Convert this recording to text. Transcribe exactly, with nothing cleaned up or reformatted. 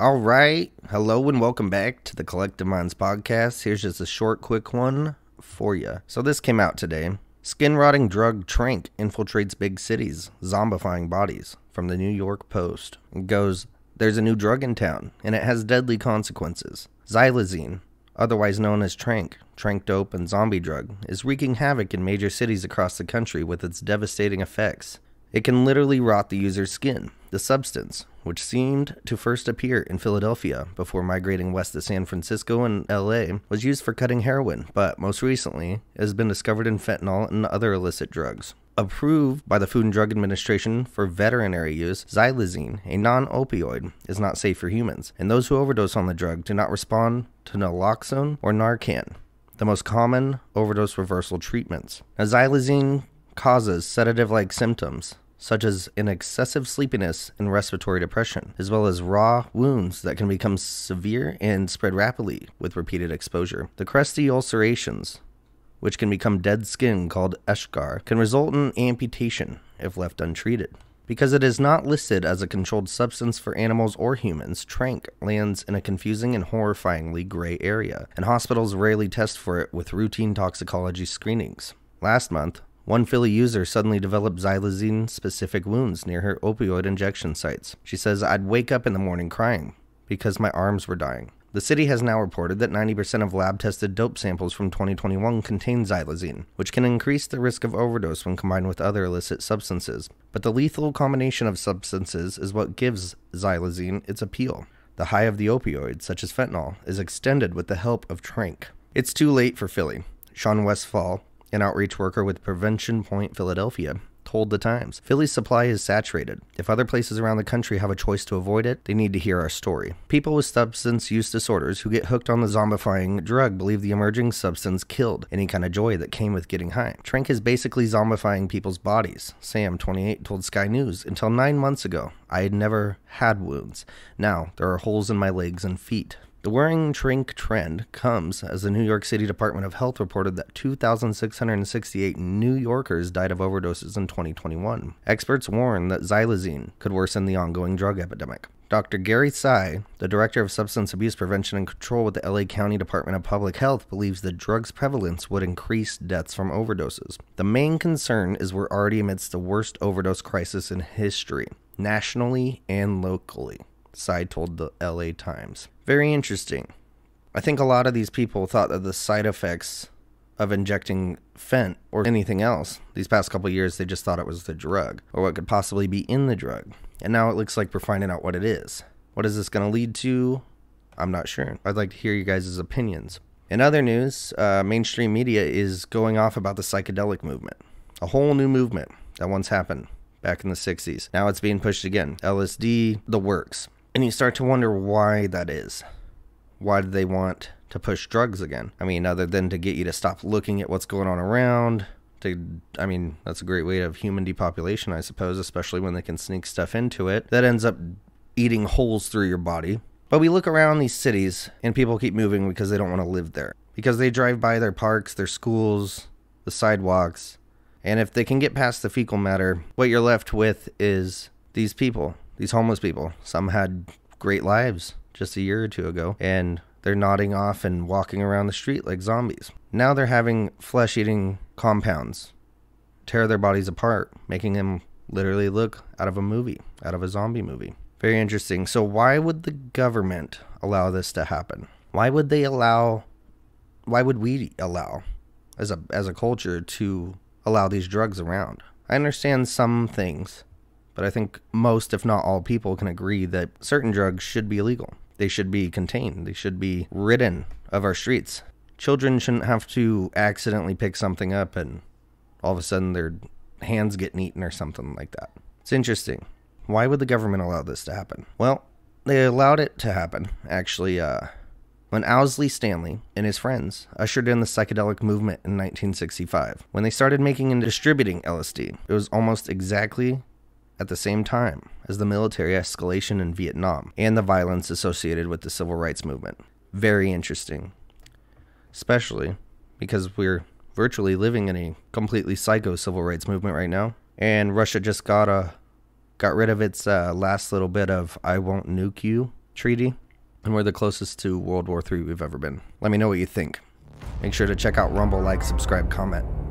All right. Hello and welcome back to the Collective Minds Podcast. Here's just a short, quick one for you. So this came out today. Skin-rotting drug Trank infiltrates big cities, zombifying bodies. From the New York Post. It goes, there's a new drug in town, and it has deadly consequences. Xylazine, otherwise known as Trank, Trank dope and zombie drug, is wreaking havoc in major cities across the country with its devastating effects. It can literally rot the user's skin. The substance, which seemed to first appear in Philadelphia before migrating west to San Francisco and L A, was used for cutting heroin, but most recently has been discovered in fentanyl and other illicit drugs. Approved by the Food and Drug Administration for veterinary use, xylazine, a non-opioid, is not safe for humans, and those who overdose on the drug do not respond to naloxone or Narcan, the most common overdose reversal treatments. Now, xylazine causes sedative-like symptoms, such as an excessive sleepiness and respiratory depression, as well as raw wounds that can become severe and spread rapidly with repeated exposure. The crusty ulcerations, which can become dead skin called eschar, can result in amputation if left untreated. Because it is not listed as a controlled substance for animals or humans, Trank lands in a confusing and horrifyingly gray area, and hospitals rarely test for it with routine toxicology screenings. Last month, one Philly user suddenly developed xylazine-specific wounds near her opioid injection sites. She says, I'd wake up in the morning crying because my arms were dying. The city has now reported that ninety percent of lab-tested dope samples from twenty twenty-one contain xylazine, which can increase the risk of overdose when combined with other illicit substances. But the lethal combination of substances is what gives xylazine its appeal. The high of the opioid, such as fentanyl, is extended with the help of Trank. It's too late for Philly. Sean Westfall, an outreach worker with Prevention Point Philadelphia, told The Times, Philly's supply is saturated. If other places around the country have a choice to avoid it, they need to hear our story. People with substance use disorders who get hooked on the zombifying drug believe the emerging substance killed any kind of joy that came with getting high. Trank is basically zombifying people's bodies. Sam, twenty-eight, told Sky News, until nine months ago, I had never had wounds. Now, there are holes in my legs and feet. The worrying Trank trend comes as the New York City Department of Health reported that two thousand six hundred sixty-eight New Yorkers died of overdoses in twenty twenty-one. Experts warn that xylazine could worsen the ongoing drug epidemic. Doctor Gary Tsai, the Director of Substance Abuse Prevention and Control with the L A County Department of Public Health, believes the drug's prevalence would increase deaths from overdoses. The main concern is we're already amidst the worst overdose crisis in history, nationally and locally, Tsai told the L A Times. Very interesting. I think a lot of these people thought that the side effects of injecting fent or anything else, these past couple of years, they just thought it was the drug or what could possibly be in the drug. And now it looks like we're finding out what it is. What is this going to lead to? I'm not sure. I'd like to hear you guys' opinions. In other news, uh, mainstream media is going off about the psychedelic movement. A whole new movement that once happened back in the sixties. Now it's being pushed again. L S D, the works. And you start to wonder why that is. Why do they want to push drugs again? I mean, other than to get you to stop looking at what's going on around. To, I mean, that's a great way of human depopulation, I suppose, especially when they can sneak stuff into it. That ends up eating holes through your body. But we look around these cities and people keep moving because they don't want to live there. Because they drive by their parks, their schools, the sidewalks. And if they can get past the fecal matter, what you're left with is these people. These homeless people, some had great lives just a year or two ago, and they're nodding off and walking around the street like zombies. Now they're having flesh-eating compounds tear their bodies apart, making them literally look out of a movie, out of a zombie movie. Very interesting. So why would the government allow this to happen? Why would they allow, why would we allow, as a, as a culture, to allow these drugs around? I understand some things. But I think most, if not all, people can agree that certain drugs should be illegal. They should be contained. They should be ridden of our streets. Children shouldn't have to accidentally pick something up and all of a sudden their hands getting eaten or something like that. It's interesting. Why would the government allow this to happen? Well, they allowed it to happen, actually, uh, when Owsley Stanley and his friends ushered in the psychedelic movement in nineteen sixty-five. When they started making and distributing L S D, it was almost exactly at the same time as the military escalation in Vietnam and the violence associated with the civil rights movement. Very interesting, especially because we're virtually living in a completely psycho civil rights movement right now. And Russia just got a, got rid of its uh, last little bit of I won't nuke you treaty, and we're the closest to World War Three we've ever been. Let me know what you think. Make sure to check out Rumble, like, subscribe, comment.